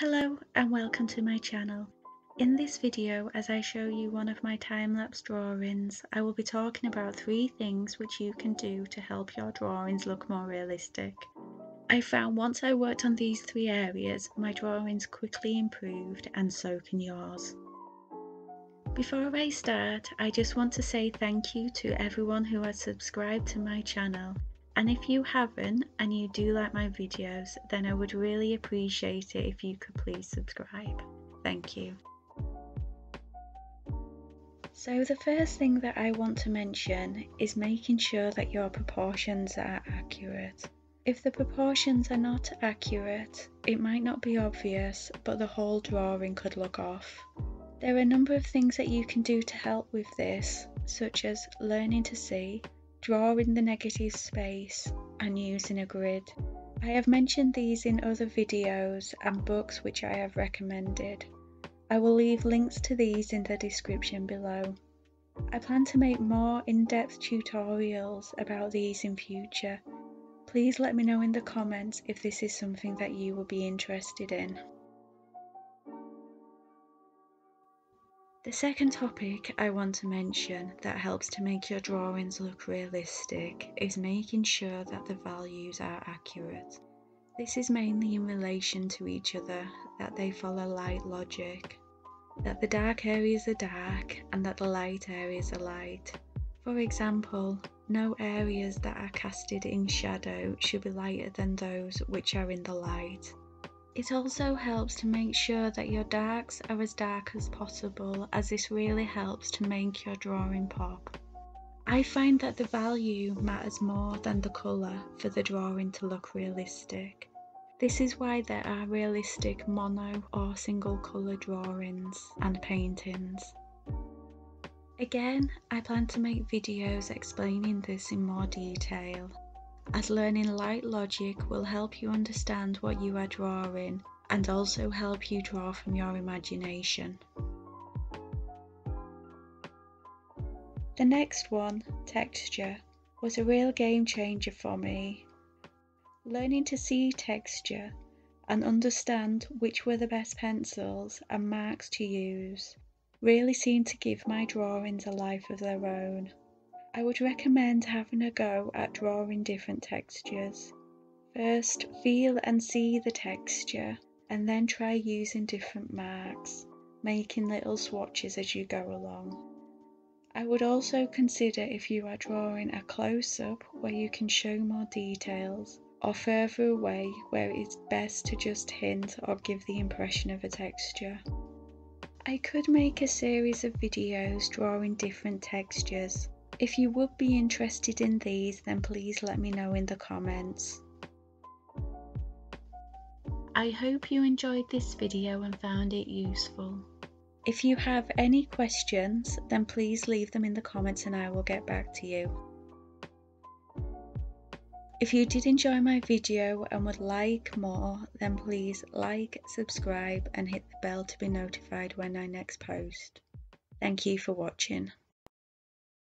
Hello and welcome to my channel. In this video, as I show you one of my time-lapse drawings, I will be talking about three things which you can do to help your drawings look more realistic. I found once I worked on these three areas, my drawings quickly improved, and so can yours. Before I start, I just want to say thank you to everyone who has subscribed to my channel. And if you haven't and you do like my videos, then I would really appreciate it if you could please subscribe. Thank you. So the first thing that I want to mention is making sure that your proportions are accurate. If the proportions are not accurate, it might not be obvious, but the whole drawing could look off. There are a number of things that you can do to help with this, such as learning to see, drawing the negative space, and using a grid. I have mentioned these in other videos and books which I have recommended. I will leave links to these in the description below. I plan to make more in-depth tutorials about these in future. Please let me know in the comments if this is something that you will be interested in. The second topic I want to mention that helps to make your drawings look realistic is making sure that the values are accurate. This is mainly in relation to each other, that they follow light logic, that the dark areas are dark and that the light areas are light. For example, no areas that are casted in shadow should be lighter than those which are in the light. It also helps to make sure that your darks are as dark as possible, as this really helps to make your drawing pop. I find that the value matters more than the colour for the drawing to look realistic. This is why there are realistic mono or single colour drawings and paintings. Again, I plan to make videos explaining this in more detail, as learning light logic will help you understand what you are drawing and also help you draw from your imagination. The next one, texture, was a real game changer for me. Learning to see texture and understand which were the best pencils and marks to use really seemed to give my drawings a life of their own. I would recommend having a go at drawing different textures. First, feel and see the texture, and then try using different marks, making little swatches as you go along. I would also consider if you are drawing a close-up where you can show more details, or further away where it's best to just hint or give the impression of a texture. I could make a series of videos drawing different textures. If you would be interested in these, then please let me know in the comments. I hope you enjoyed this video and found it useful. If you have any questions, then please leave them in the comments and I will get back to you. If you did enjoy my video and would like more, then please like, subscribe and hit the bell to be notified when I next post. Thank you for watching.